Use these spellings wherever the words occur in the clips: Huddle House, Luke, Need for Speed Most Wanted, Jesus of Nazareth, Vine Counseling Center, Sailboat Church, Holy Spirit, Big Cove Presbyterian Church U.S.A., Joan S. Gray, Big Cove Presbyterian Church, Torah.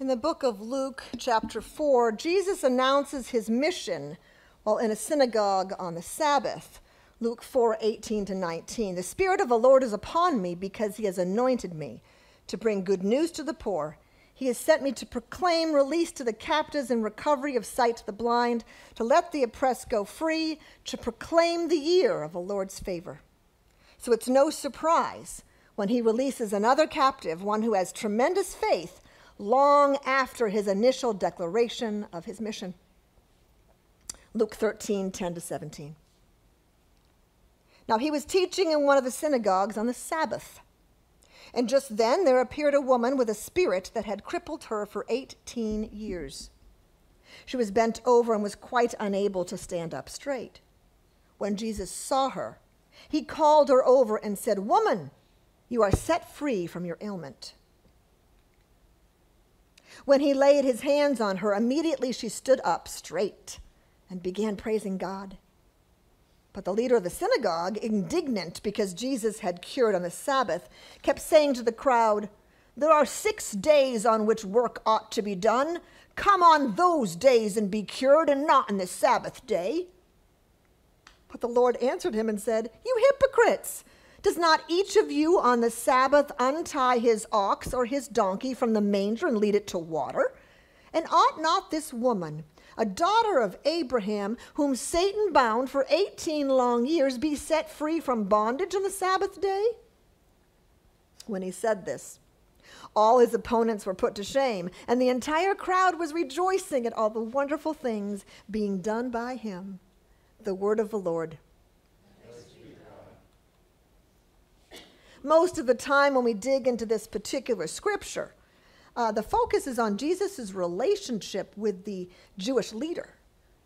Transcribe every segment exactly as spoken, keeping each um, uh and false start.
In the book of Luke, chapter four, Jesus announces his mission while in a synagogue on the Sabbath. Luke four, eighteen to nineteen. The Spirit of the Lord is upon me because he has anointed me to bring good news to the poor. He has sent me to proclaim release to the captives and recovery of sight to the blind, to let the oppressed go free, to proclaim the year of the Lord's favor. So it's no surprise when he releases another captive, one who has tremendous faith, long after his initial declaration of his mission. Luke thirteen, ten to seventeen. Now he was teaching in one of the synagogues on the Sabbath, and just then there appeared a woman with a spirit that had crippled her for eighteen years. She was bent over and was quite unable to stand up straight. When Jesus saw her, he called her over and said, "Woman, you are set free from your ailment." When he laid his hands on her, immediately she stood up straight and began praising God. But the leader of the synagogue, indignant because Jesus had cured on the Sabbath, kept saying to the crowd, "There are six days on which work ought to be done. Come on those days and be cured, and not on the Sabbath day." But the Lord answered him and said, "You hypocrites! Does not each of you on the Sabbath untie his ox or his donkey from the manger and lead it to water? And ought not this woman, a daughter of Abraham, whom Satan bound for eighteen long years, be set free from bondage on the Sabbath day?" When he said this, all his opponents were put to shame, and the entire crowd was rejoicing at all the wonderful things being done by him. The word of the Lord. Most of the time when we dig into this particular scripture, uh, the focus is on Jesus' relationship with the Jewish leader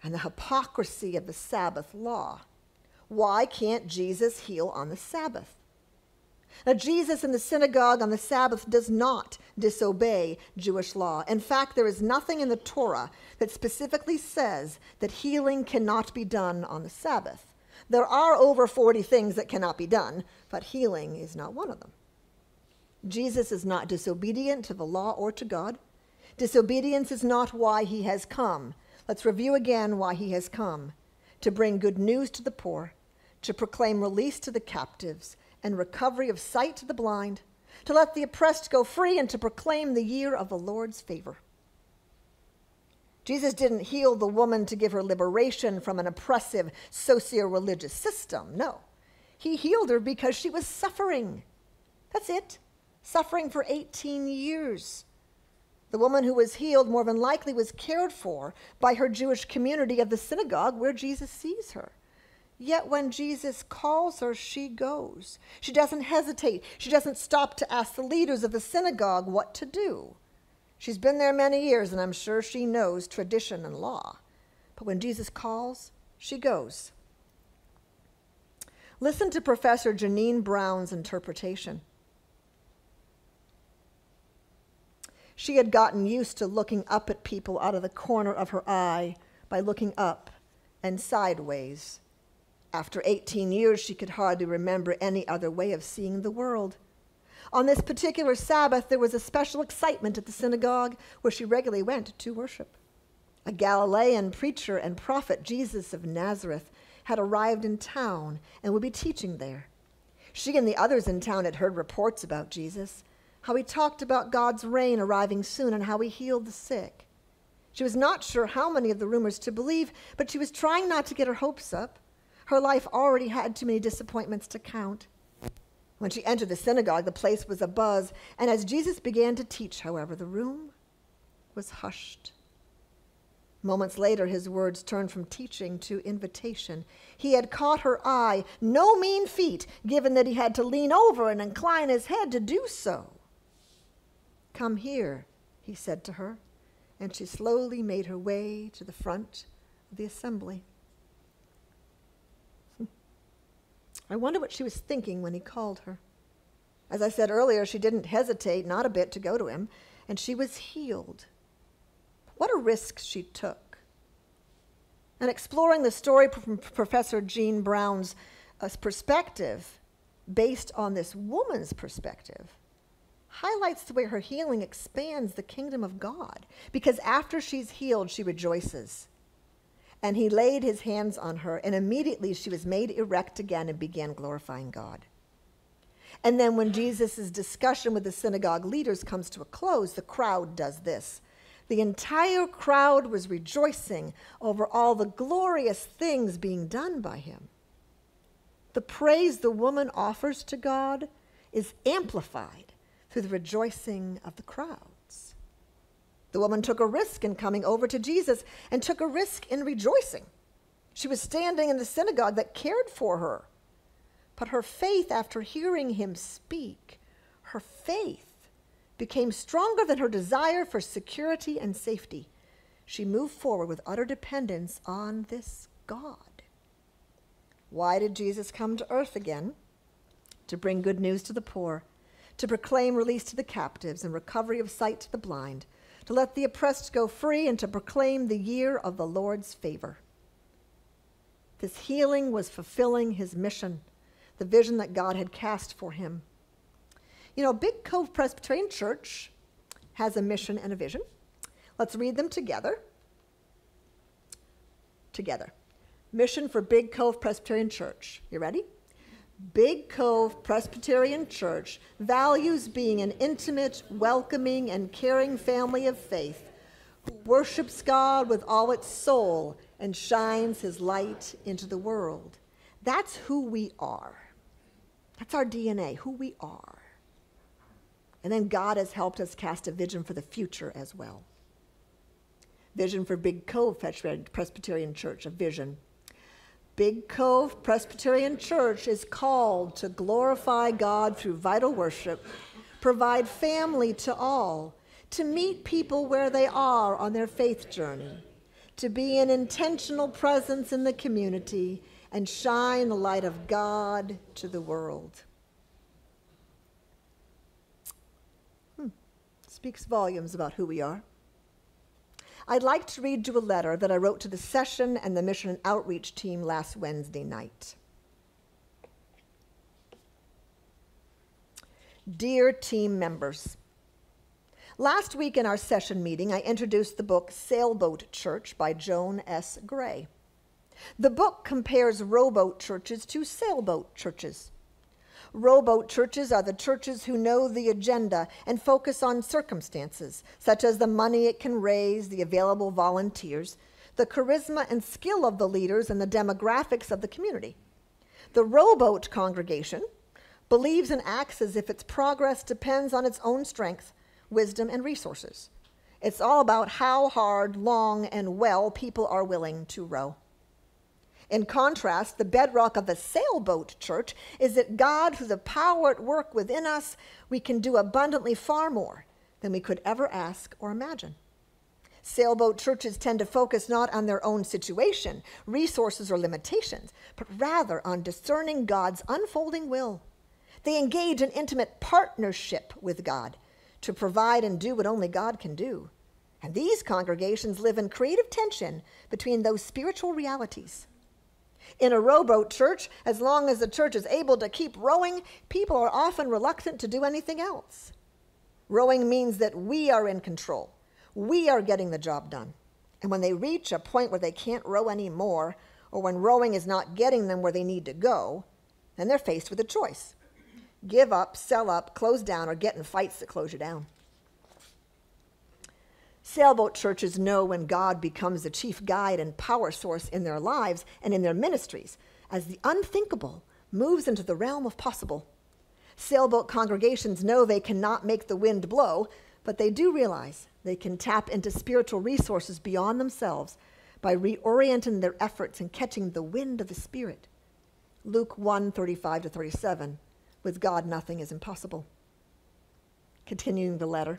and the hypocrisy of the Sabbath law. Why can't Jesus heal on the Sabbath? Now, Jesus in the synagogue on the Sabbath does not disobey Jewish law. In fact, there is nothing in the Torah that specifically says that healing cannot be done on the Sabbath. There are over forty things that cannot be done, but healing is not one of them. Jesus is not disobedient to the law or to God. Disobedience is not why he has come. Let's review again why he has come: to bring good news to the poor, to proclaim release to the captives and recovery of sight to the blind, to let the oppressed go free, and to proclaim the year of the Lord's favor. Jesus didn't heal the woman to give her liberation from an oppressive socio-religious system. No, he healed her because she was suffering. That's it, suffering for eighteen years. The woman who was healed more than likely was cared for by her Jewish community of the synagogue where Jesus sees her. Yet when Jesus calls her, she goes. She doesn't hesitate. She doesn't stop to ask the leaders of the synagogue what to do. She's been there many years, and I'm sure she knows tradition and law. But when Jesus calls, she goes. Listen to Professor Janine Brown's interpretation. She had gotten used to looking up at people out of the corner of her eye by looking up and sideways. After eighteen years, she could hardly remember any other way of seeing the world. On this particular Sabbath, there was a special excitement at the synagogue where she regularly went to worship. A Galilean preacher and prophet, Jesus of Nazareth, had arrived in town and would be teaching there. She and the others in town had heard reports about Jesus, how he talked about God's reign arriving soon and how he healed the sick. She was not sure how many of the rumors to believe, but she was trying not to get her hopes up. Her life already had too many disappointments to count. When she entered the synagogue, the place was abuzz, and as Jesus began to teach, however, the room was hushed. Moments later, his words turned from teaching to invitation. He had caught her eye, no mean feat, given that he had to lean over and incline his head to do so. "Come here," he said to her, and she slowly made her way to the front of the assembly. I wonder what she was thinking when he called her. As I said earlier, she didn't hesitate, not a bit, to go to him, and she was healed. What a risk she took. And exploring the story from Professor Jean Brown's uh, perspective, based on this woman's perspective, highlights the way her healing expands the kingdom of God, because after she's healed, she rejoices. And he laid his hands on her, and immediately she was made erect again and began glorifying God. And then when Jesus' discussion with the synagogue leaders comes to a close, the crowd does this. The entire crowd was rejoicing over all the glorious things being done by him. The praise the woman offers to God is amplified through the rejoicing of the crowds. The woman took a risk in coming over to Jesus and took a risk in rejoicing. She was standing in the synagogue that cared for her. But her faith, after hearing him speak, her faith became stronger than her desire for security and safety. She moved forward with utter dependence on this God. Why did Jesus come to earth again? To bring good news to the poor, to proclaim release to the captives and recovery of sight to the blind, to let the oppressed go free, and to proclaim the year of the Lord's favor. This healing was fulfilling his mission, the vision that God had cast for him. You know, Big Cove Presbyterian Church has a mission and a vision. Let's read them together. Together. Mission for Big Cove Presbyterian Church. You ready? Big Cove Presbyterian Church values being an intimate, welcoming, and caring family of faith who worships God with all its soul and shines his light into the world. That's who we are. That's our D N A, who we are. And then God has helped us cast a vision for the future as well. Vision for Big Cove Presbyterian Church, a vision. Big Cove Presbyterian Church is called to glorify God through vital worship, provide family to all, to meet people where they are on their faith journey, to be an intentional presence in the community, and shine the light of God to the world. Speaks volumes about who we are. I'd like to read you a letter that I wrote to the session and the mission and outreach team last Wednesday night. Dear team members, last week in our session meeting, I introduced the book Sailboat Church by Joan S. Gray. The book compares rowboat churches to sailboat churches. Rowboat churches are the churches who know the agenda and focus on circumstances, such as the money it can raise, the available volunteers, the charisma and skill of the leaders, and the demographics of the community. The rowboat congregation believes and acts as if its progress depends on its own strength, wisdom, and resources. It's all about how hard, long, and well people are willing to row. In contrast, the bedrock of the sailboat church is that God, through the power at work within us, we can do abundantly far more than we could ever ask or imagine. Sailboat churches tend to focus not on their own situation, resources, or limitations, but rather on discerning God's unfolding will. They engage in intimate partnership with God to provide and do what only God can do. And these congregations live in creative tension between those spiritual realities. In a rowboat church, as long as the church is able to keep rowing, people are often reluctant to do anything else. Rowing means that we are in control. We are getting the job done. And when they reach a point where they can't row anymore, or when rowing is not getting them where they need to go, then they're faced with a choice. Give up, sell up, close down, or get in fights that close you down. Sailboat churches know when God becomes the chief guide and power source in their lives and in their ministries, as the unthinkable moves into the realm of possible. Sailboat congregations know they cannot make the wind blow, but they do realize they can tap into spiritual resources beyond themselves by reorienting their efforts and catching the wind of the Spirit. Luke one, thirty-five to thirty-seven, with God nothing is impossible. Continuing the letter.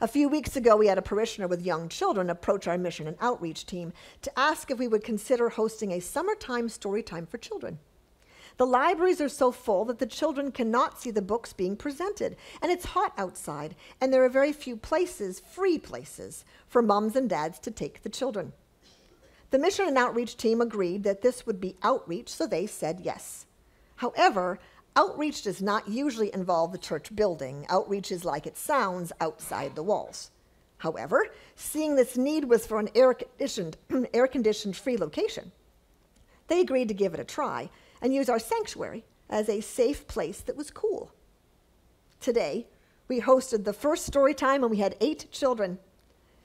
A few weeks ago, we had a parishioner with young children approach our mission and outreach team to ask if we would consider hosting a summertime story time for children. The libraries are so full that the children cannot see the books being presented, and it's hot outside, and there are very few places, free places, for moms and dads to take the children. The mission and outreach team agreed that this would be outreach, so they said yes. However, Outreach does not usually involve the church building. Outreach is, like it sounds, outside the walls. However, seeing this need was for an air-conditioned, air-conditioned free location, they agreed to give it a try and use our sanctuary as a safe place that was cool. Today, we hosted the first story time and we had eight children.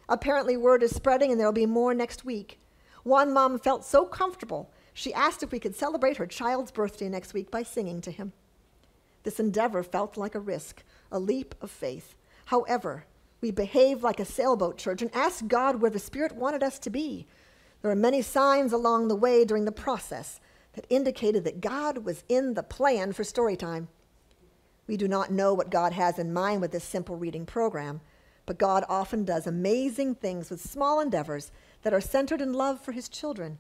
Apparently, word is spreading and there will be more next week. One mom felt so comfortable, she asked if we could celebrate her child's birthday next week by singing to him. This endeavor felt like a risk, a leap of faith. However, we behaved like a sailboat church and asked God where the Spirit wanted us to be. There were many signs along the way during the process that indicated that God was in the plan for story time. We do not know what God has in mind with this simple reading program, but God often does amazing things with small endeavors that are centered in love for his children.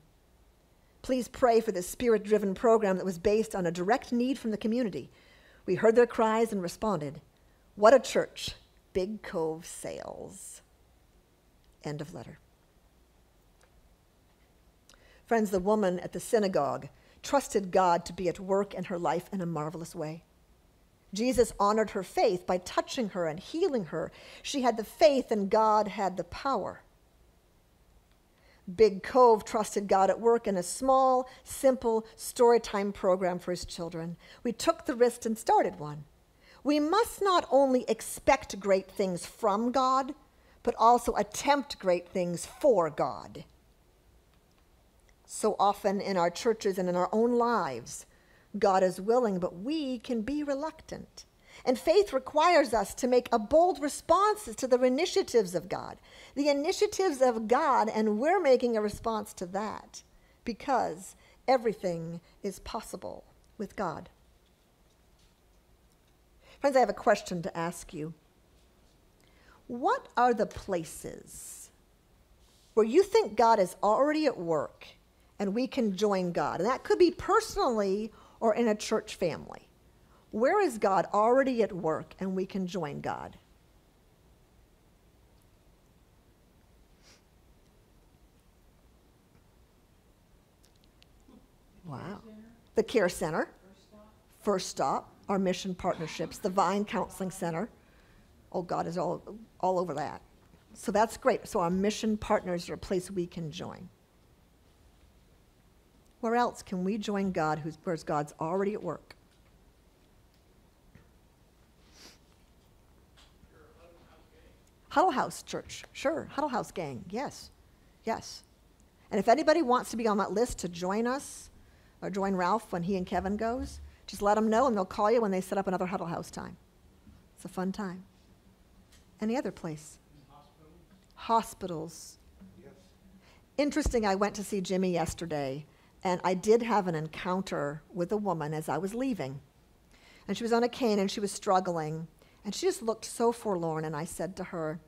Please pray for this spirit-driven program that was based on a direct need from the community. We heard their cries and responded. What a church! Big Cove Sales. End of letter. Friends, the woman at the synagogue trusted God to be at work in her life in a marvelous way. Jesus honored her faith by touching her and healing her. She had the faith and God had the power. Big Cove trusted God at work in a small, simple storytime program for his children. We took the risk and started one. We must not only expect great things from God, but also attempt great things for God. So often in our churches and in our own lives, God is willing, but we can be reluctant. And faith requires us to make a bold response to the initiatives of God. The initiatives of God, and we're making a response to that because everything is possible with God. Friends, I have a question to ask you. What are the places where you think God is already at work and we can join God? And that could be personally or in a church family. Where is God already at work and we can join God? Wow. The Care Center, First Stop, our mission partnerships, the Vine Counseling Center. Oh, God is all, all over that. So that's great. So our mission partners are a place we can join. Where else can we join God who's, where God's already at work? Huddle House Church, sure. Huddle House Gang, yes, yes. And if anybody wants to be on that list to join us or join Ralph when he and Kevin goes, just let them know, and they'll call you when they set up another Huddle House time. It's a fun time. Any other place? Hospitals. Hospitals. Yes. Interesting, I went to see Jimmy yesterday, and I did have an encounter with a woman as I was leaving. And she was on a cane, and she was struggling, and she just looked so forlorn, and I said to her,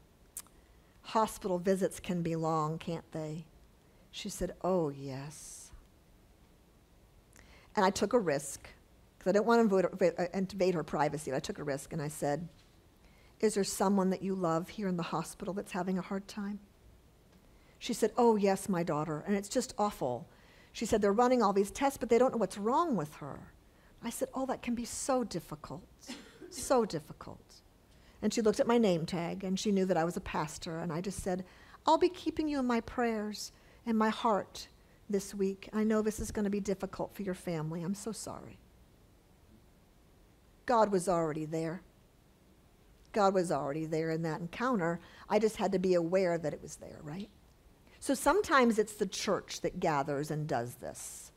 hospital visits can be long, can't they? She said, oh, yes. And I took a risk. I didn't want to invade her privacy, but I took a risk and I said, is there someone that you love here in the hospital that's having a hard time? She said, oh yes, my daughter, and it's just awful. She said, they're running all these tests, but they don't know what's wrong with her. I said, oh, that can be so difficult, so difficult. And she looked at my name tag and she knew that I was a pastor, and I just said, I'll be keeping you in my prayers and my heart this week. I know this is going to be difficult for your family. I'm so sorry. God was already there. God was already there in that encounter. I just had to be aware that it was there, right? So sometimes it's the church that gathers and does this.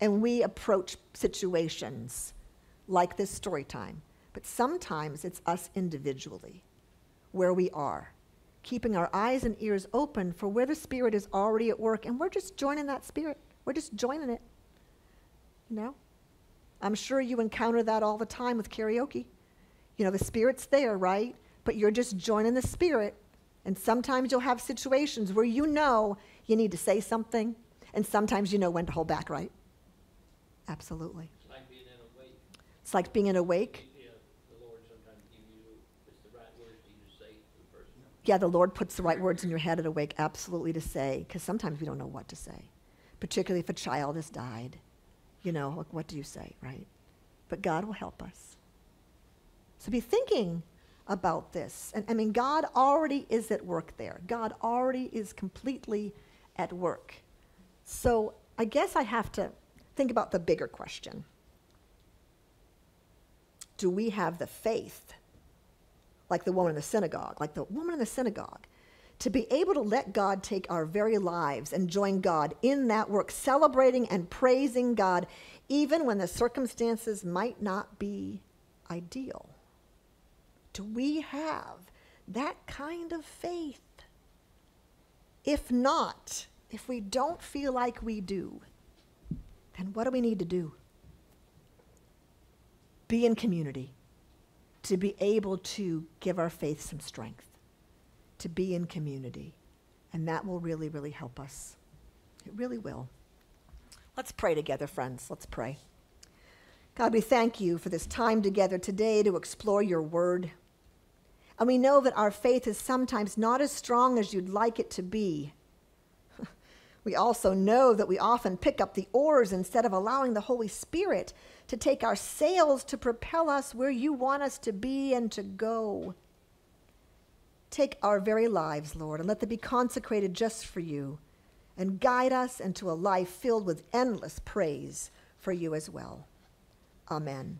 And we approach situations like this story time. But sometimes it's us individually, where we are, keeping our eyes and ears open for where the Spirit is already at work. And we're just joining that Spirit. We're just joining it, you know? I'm sure you encounter that all the time with karaoke. You know, the Spirit's there, right? But you're just joining the Spirit. And sometimes you'll have situations where you know you need to say something, and sometimes you know when to hold back, right? Absolutely. It's like being in a wake. It's like being in a wake. Yeah, the Lord sometimes gives you the right words to say to the person. Yeah, the Lord puts the right words in your head at a wake, absolutely, to say, because sometimes we don't know what to say, particularly if a child has died. You know, like, what do you say, right? but God will help us. So be thinking about this. And I mean, God already is at work there. God already is completely at work. So I guess I have to think about the bigger question. Do we have the faith, like the woman in the synagogue, like the woman in the synagogue, to be able to let God take our very lives and join God in that work, celebrating and praising God, even when the circumstances might not be ideal? Do we have that kind of faith? If not, if we don't feel like we do, then what do we need to do? Be in community to be able to give our faith some strength, to be in community. And that will really, really help us. It really will. Let's pray together, friends. Let's pray. God, we thank you for this time together today to explore your word. And we know that our faith is sometimes not as strong as you'd like it to be. We also know that we often pick up the oars instead of allowing the Holy Spirit to take our sails to propel us where you want us to be and to go. Take our very lives, Lord, and let them be consecrated just for you, and guide us into a life filled with endless praise for you as well. Amen.